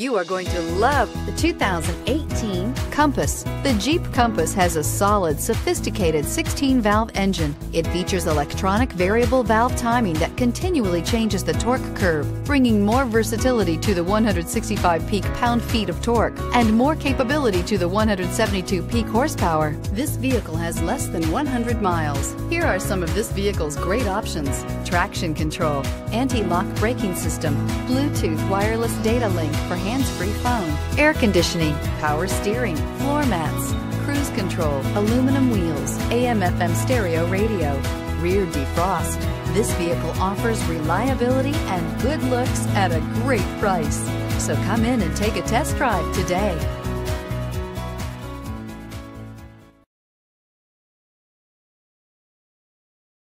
You are going to love the 2018 Compass. The Jeep Compass has a solid, sophisticated 16-valve engine. It features electronic variable valve timing that continually changes the torque curve, bringing more versatility to the 165 peak pound-feet of torque and more capability to the 172 peak horsepower. This vehicle has less than 100 miles. Here are some of this vehicle's great options: traction control, anti-lock braking system, Bluetooth wireless data link for hands-free phone, air conditioning, power steering, floor mats, cruise control, aluminum wheels, AM/FM stereo radio, rear defrost. This vehicle offers reliability and good looks at a great price. So come in and take a test drive today.